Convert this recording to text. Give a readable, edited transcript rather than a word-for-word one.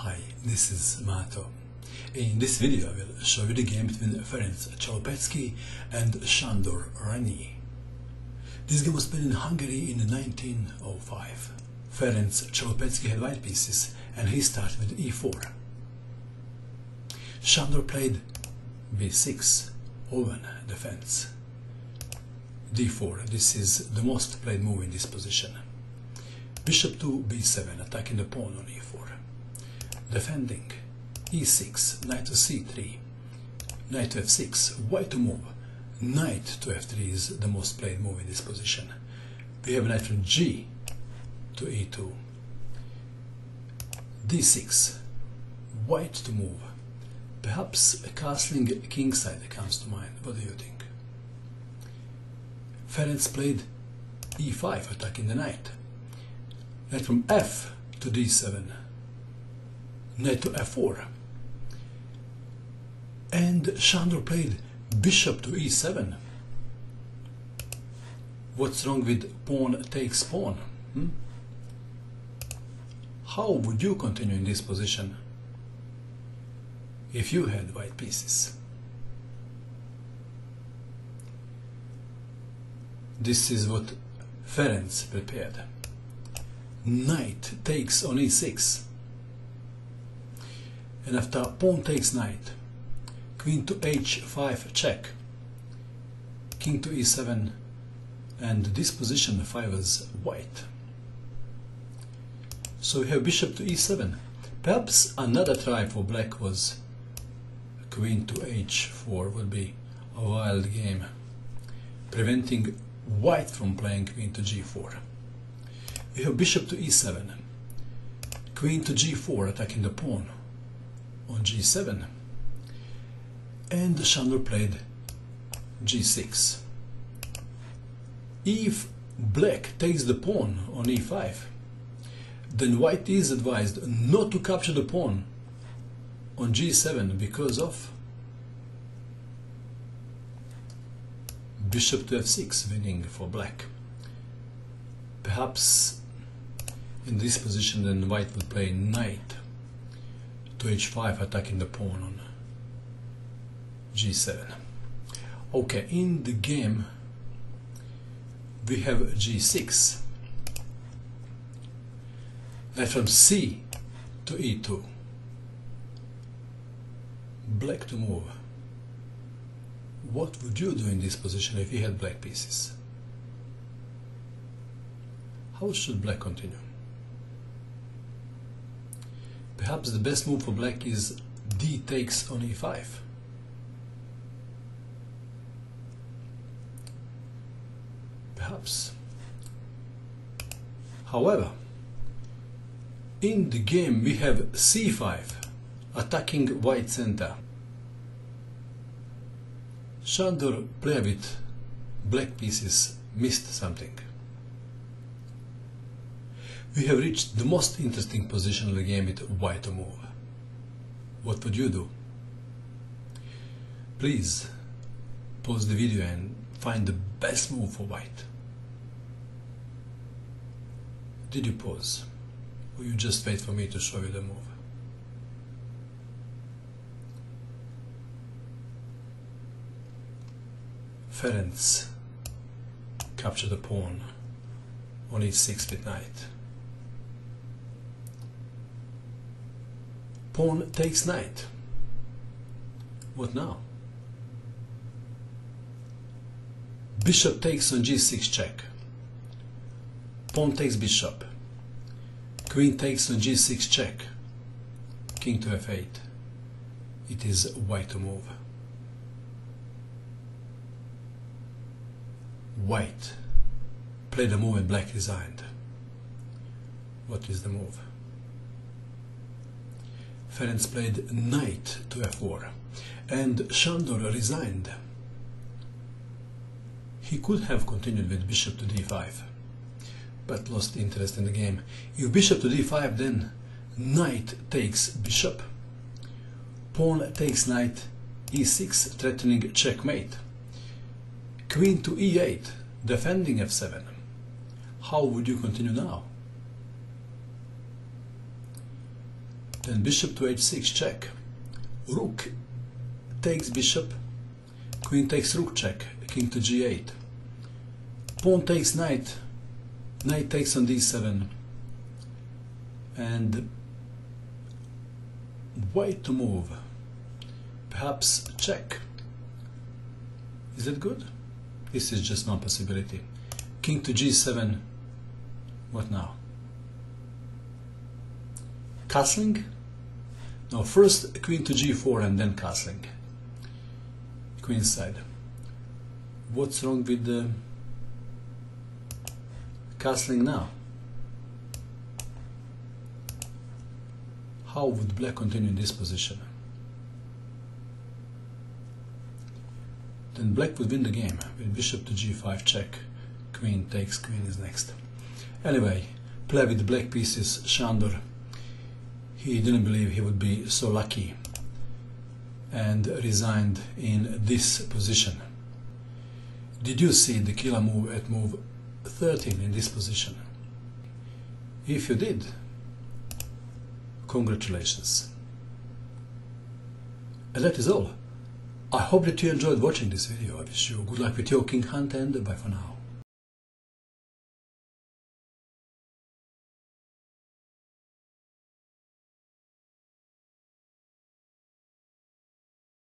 Hi, this is Mato. In this video I will show you the game between Ferenc Chalupetzky and Sándor Rani. This game was played in Hungary in 1905. Ferenc Chalupetzky had white pieces and he started with e4. Sándor played b6, Owen defense, d4. This is the most played move in this position. Bishop to b7, attacking the pawn on e4. Defending, e6, knight to c3, knight to f6, white to move. Knight to f3 is the most played move in this position. We have knight from g to e2, d6, white to move. Perhaps a castling kingside comes to mind. What do you think? Ferenc played e5, attacking the knight. Knight from f to d7, knight to f4, and Sándor played bishop to e7. What's wrong with pawn takes pawn? How would you continue in this position if you had white pieces? This is what Ferenc prepared. Knight takes on e6, and after pawn takes knight, queen to h5 check, king to e7, and this position 5 is white. So we have bishop to e7. Perhaps another try for black was queen to h4 would be a wild game, preventing white from playing queen to g4. We have bishop to e7, queen to g4, attacking the pawn on g7, and Sándor played g6. If black takes the pawn on e5, then white is advised not to capture the pawn on g7 because of bishop to f6 winning for black. Perhaps in this position then white would play knight to h5, attacking the pawn on g7. Okay, in the game we have g6, knight from c to e2, black to move. What would you do in this position if you had black pieces? How should black continue? Perhaps the best move for black is d takes on e5. Perhaps. However, in the game we have c5, attacking white center. Sándor played with black pieces, missed something. We have reached the most interesting position of the game with white to move. What would you do? Please pause the video and find the best move for white. Did you pause? Or you just wait for me to show you the move? Ferenc captured the pawn on e6 with knight. Pawn takes knight. What now? Bishop takes on g6 check. Pawn takes bishop. Queen takes on g6 check. King to f8. It is white to move. White played the move and black resigned. What is the move? Ferenc played knight to f4, and Sándor resigned. He could have continued with bishop to d5, but lost interest in the game. If bishop to d5, then knight takes bishop, pawn takes knight, e6, threatening checkmate, queen to e8, defending f7. How would you continue now? Then bishop to h6 check. Rook takes bishop. Queen takes rook check. King to g8. Pawn takes knight. Knight takes on d7. And white to move. Perhaps check. Is it good? This is just one possibility. King to g7. What now? Castling? No, first queen to g4 and then castling. Queen's side. What's wrong with the castling now? How would black continue in this position? Then black would win the game with bishop to g5 check. Queen takes, queen is next. Anyway, play with black pieces, Sándor. He didn't believe he would be so lucky and resigned in this position. Did you see the killer move at move 13 in this position? If you did, congratulations. And that is all. I hope that you enjoyed watching this video. I wish you good luck with your king hunt and bye for now.